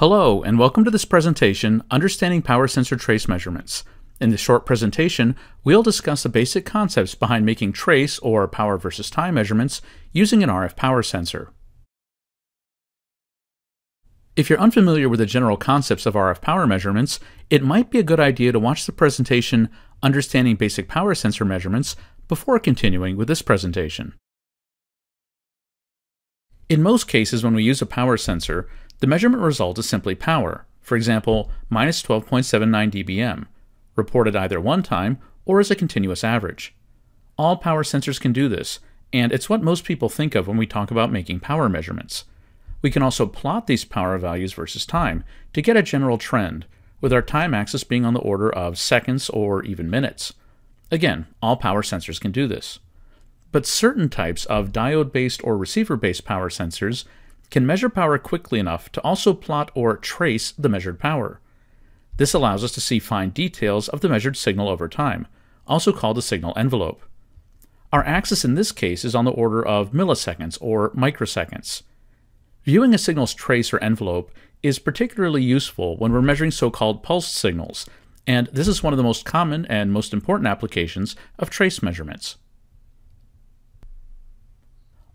Hello, and welcome to this presentation, Understanding Power Sensor Trace Measurements. In this short presentation, we'll discuss the basic concepts behind making trace, or power versus time measurements, using an RF power sensor. If you're unfamiliar with the general concepts of RF power measurements, it might be a good idea to watch the presentation, Understanding Basic Power Sensor Measurements, before continuing with this presentation. In most cases, when we use a power sensor, the measurement result is simply power, for example, minus 12.79 dBm, reported either one time or as a continuous average. All power sensors can do this, and it's what most people think of when we talk about making power measurements. We can also plot these power values versus time to get a general trend, with our time axis being on the order of seconds or even minutes. Again, all power sensors can do this. But certain types of diode-based or receiver-based power sensors can measure power quickly enough to also plot or trace the measured power. This allows us to see fine details of the measured signal over time, also called the signal envelope. Our axis in this case is on the order of milliseconds or microseconds. Viewing a signal's trace or envelope is particularly useful when we're measuring so-called pulsed signals, and this is one of the most common and most important applications of trace measurements.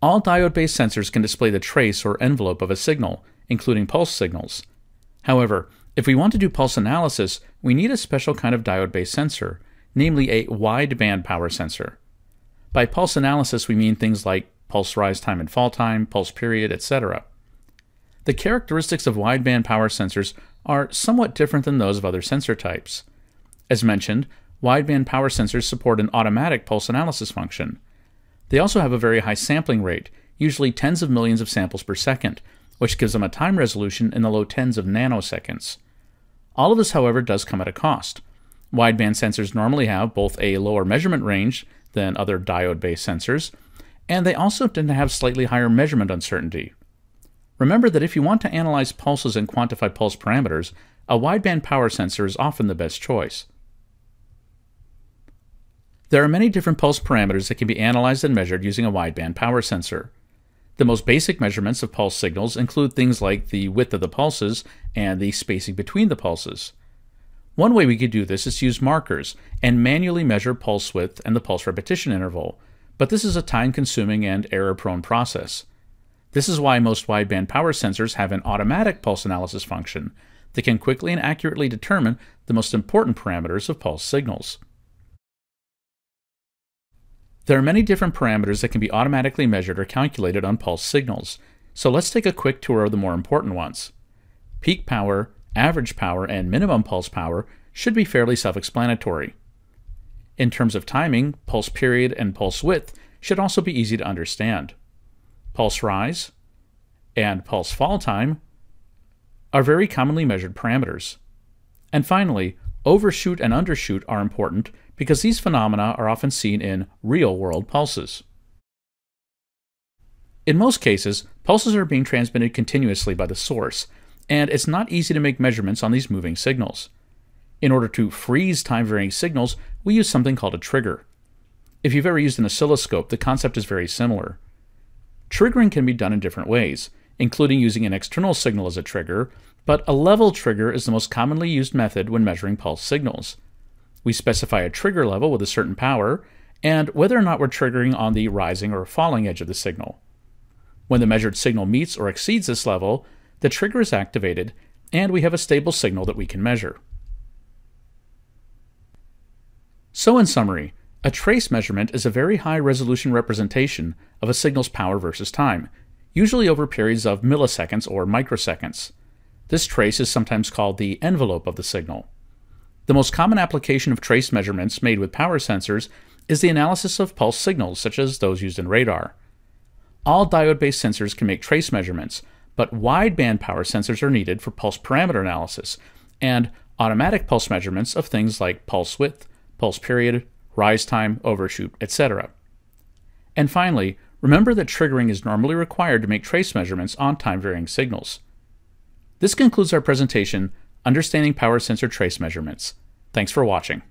All diode-based sensors can display the trace or envelope of a signal, including pulse signals. However, if we want to do pulse analysis, we need a special kind of diode-based sensor, namely a wideband power sensor. By pulse analysis, we mean things like pulse rise time and fall time, pulse period, etc. The characteristics of wideband power sensors are somewhat different than those of other sensor types. As mentioned, wideband power sensors support an automatic pulse analysis function. They also have a very high sampling rate, usually tens of millions of samples per second, which gives them a time resolution in the low tens of nanoseconds. All of this, however, does come at a cost. Wideband sensors normally have both a lower measurement range than other diode-based sensors, and they also tend to have slightly higher measurement uncertainty. Remember that if you want to analyze pulses and quantify pulse parameters, a wideband power sensor is often the best choice. There are many different pulse parameters that can be analyzed and measured using a wideband power sensor. The most basic measurements of pulse signals include things like the width of the pulses and the spacing between the pulses. One way we could do this is to use markers and manually measure pulse width and the pulse repetition interval, but this is a time-consuming and error-prone process. This is why most wideband power sensors have an automatic pulse analysis function that can quickly and accurately determine the most important parameters of pulse signals. There are many different parameters that can be automatically measured or calculated on pulse signals, so let's take a quick tour of the more important ones. Peak power, average power, and minimum pulse power should be fairly self-explanatory. In terms of timing, pulse period and pulse width should also be easy to understand. Pulse rise and pulse fall time are very commonly measured parameters. And finally, overshoot and undershoot are important because these phenomena are often seen in real-world pulses. In most cases, pulses are being transmitted continuously by the source, and it's not easy to make measurements on these moving signals. In order to freeze time-varying signals, we use something called a trigger. If you've ever used an oscilloscope, the concept is very similar. Triggering can be done in different ways, including using an external signal as a trigger, but a level trigger is the most commonly used method when measuring pulse signals. We specify a trigger level with a certain power, and whether or not we're triggering on the rising or falling edge of the signal. When the measured signal meets or exceeds this level, the trigger is activated, and we have a stable signal that we can measure. So in summary, a trace measurement is a very high-resolution representation of a signal's power versus time, usually over periods of milliseconds or microseconds. This trace is sometimes called the envelope of the signal. The most common application of trace measurements made with power sensors is the analysis of pulse signals, such as those used in radar. All diode-based sensors can make trace measurements, but wideband power sensors are needed for pulse parameter analysis and automatic pulse measurements of things like pulse width, pulse period, rise time, overshoot, etc. And finally, remember that triggering is normally required to make trace measurements on time-varying signals. This concludes our presentation, Understanding Power Sensor Trace Measurements. Thanks for watching.